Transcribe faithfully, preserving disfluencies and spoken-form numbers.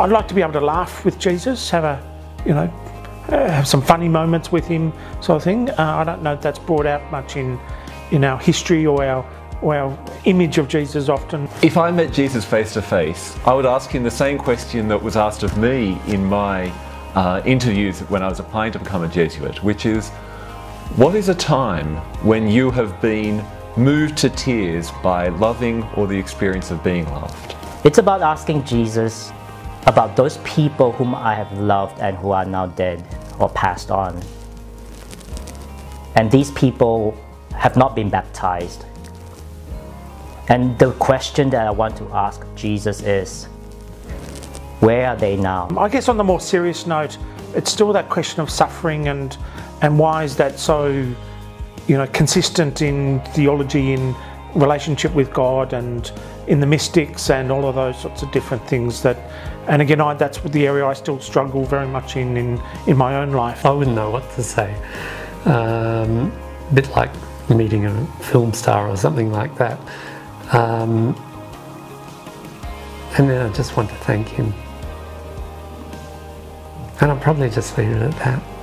I'd like to be able to laugh with Jesus, have a, you know, have some funny moments with him, sort of thing. Uh, I don't know if that's brought out much in in our history or our or our image of Jesus often. If I met Jesus face to face, I would ask him the same question that was asked of me in my uh, interviews when I was applying to become a Jesuit, which is, what is a time when you have been moved to tears by loving or the experience of being loved? It's about asking Jesus about those people whom I have loved and who are now dead or passed on. And these people have not been baptized. And the question that I want to ask Jesus is, where are they now? I guess on the more serious note, it's still that question of suffering and and why is that so, you know, consistent in theology, in relationship with God and in the mystics and all of those sorts of different things. That, and again, I, that's the area I still struggle very much in, in in my own life. I wouldn't know what to say. Um, a bit like meeting a film star or something like that. Um, and then I just want to thank him. And I'll probably just leave it at that.